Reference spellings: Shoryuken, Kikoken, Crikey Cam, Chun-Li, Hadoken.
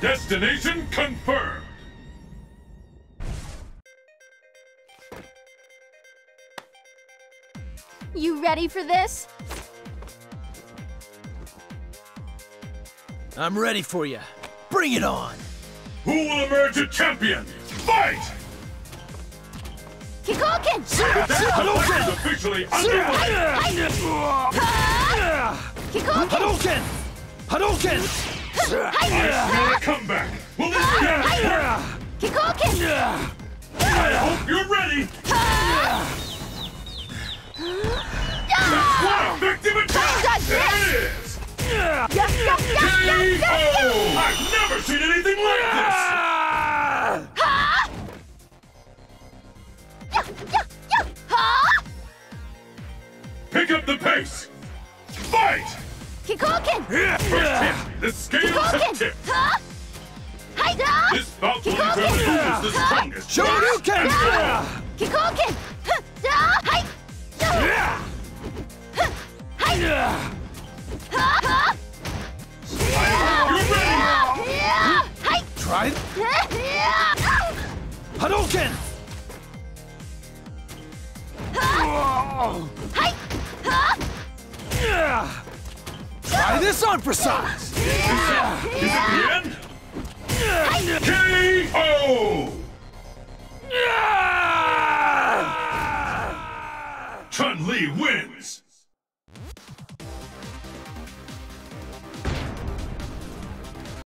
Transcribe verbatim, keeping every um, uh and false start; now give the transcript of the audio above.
Destination confirmed! You ready for this? I'm ready for you. Bring it on! Who will emerge a champion? Fight! Kikoken! Hadoken is officially underway! Hadoken! Hadoken! I smell a comeback! Will this dance work? Kikoken! I hope you're ready! That's one effective attack! It is! K O! I've never seen anything like this! Pick up the pace! Fight! Kikoken! First hit, the scales have tipped! Huh? Hi-da! This bout will determine who is the strongest! Shoryuken! Kikoken! Hi! Hi! Huh? I hope you're ready! Try it! Hadoken! Hi! Huh? Try this on for size! Yeah. Is, yeah. Is it the end? Yeah. K O! Yeah. Chun-Li wins!